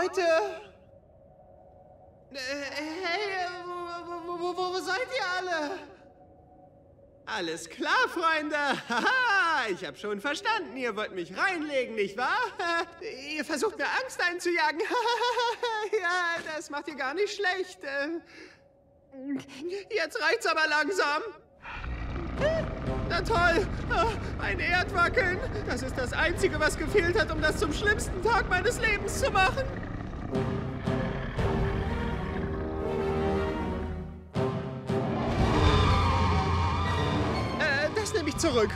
Leute! Hey, wo seid ihr alle? Alles klar, Freunde! Haha, ich hab schon verstanden, ihr wollt mich reinlegen, nicht wahr? Ihr versucht mir Angst einzujagen. Ja, das macht ihr gar nicht schlecht. Jetzt reicht's aber langsam. Na toll, ein Erdwackeln. Das ist das Einzige, was gefehlt hat, um das zum schlimmsten Tag meines Lebens zu machen. Das nehme ich zurück.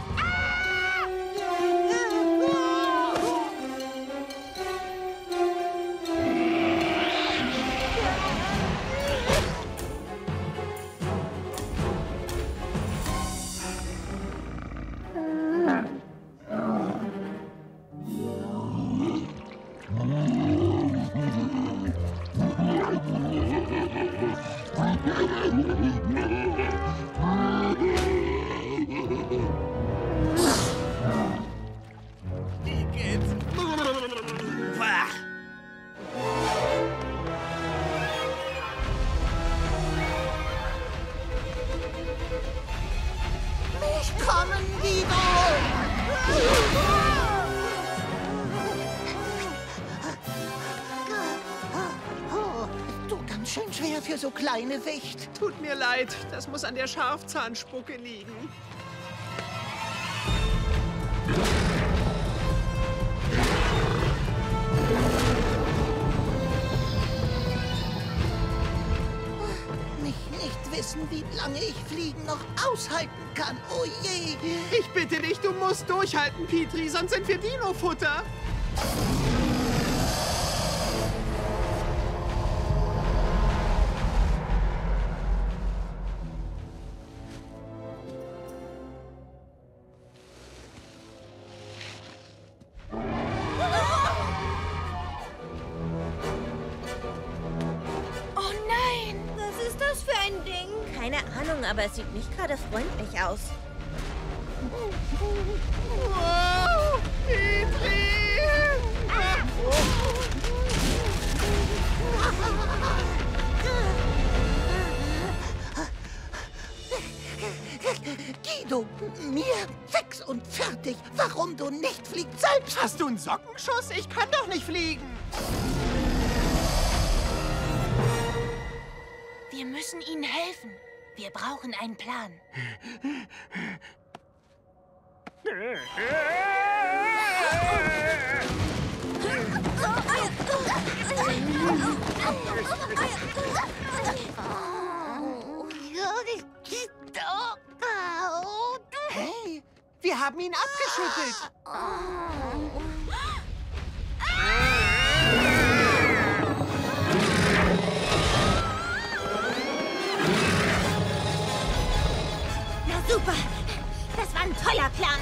So kleine Wicht. Tut mir leid, das muss an der Scharfzahnspucke liegen. Nicht wissen, wie lange ich Fliegen noch aushalten kann. Oh je. Ich bitte dich, du musst durchhalten, Petrie, sonst sind wir Dino-Futter. Aber es sieht nicht gerade freundlich aus. Wow, Petrie! Ah. Guido, mir fix und fertig. Warum du nicht fliegst selbst? Hast du einen Sockenschuss? Ich kann doch nicht fliegen. Wir müssen ihnen helfen. Wir brauchen einen Plan. Hey, wir haben ihn abgeschüttelt. Super! Das war ein toller Plan!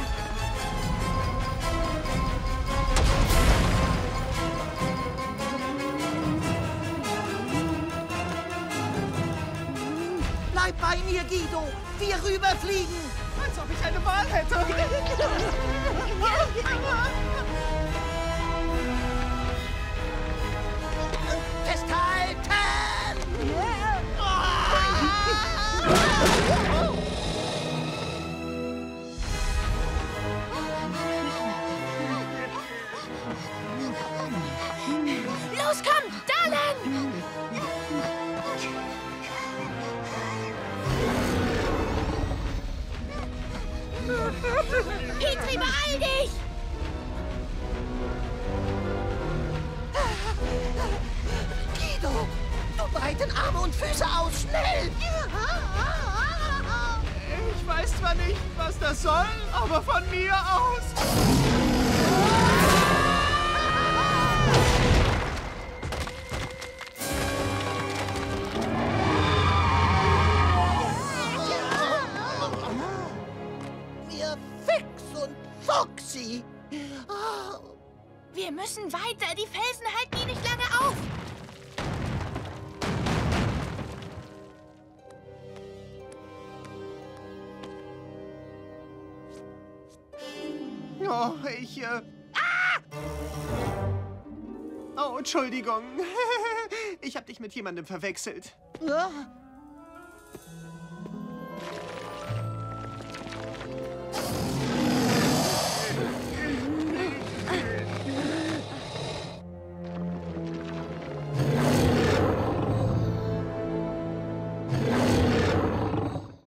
Bleib bei mir, Guido! Wir rüberfliegen! Als ob ich eine Wahl hätte! Festhalten! Los, komm, Darling! Petrie, beeil dich! Guido, du breiten Arme und Füße aus, schnell! Ich weiß zwar nicht, was das soll, aber von mir aus... Foxy! Oh. Wir müssen weiter. Die Felsen halten ihn nicht lange auf. Oh, ich... Ah! Oh, Entschuldigung. Ich habe dich mit jemandem verwechselt.